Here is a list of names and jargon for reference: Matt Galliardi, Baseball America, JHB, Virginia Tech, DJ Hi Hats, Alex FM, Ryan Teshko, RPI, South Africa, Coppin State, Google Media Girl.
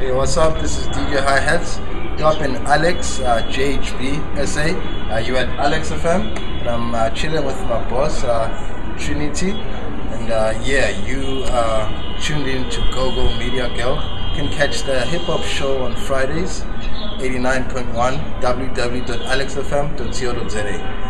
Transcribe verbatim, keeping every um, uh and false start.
Hey, what's up? This is D J Hi Hats. You're up in Alex, uh, J H B, S A. Uh, you're at Alex F M, and I'm uh, chilling with my boss, uh, Trinity. And uh, yeah, you uh, tuned in to Google Media Girl. You can catch the hip hop show on Fridays, eighty-nine point one, w w w dot alex f m dot co dot z a.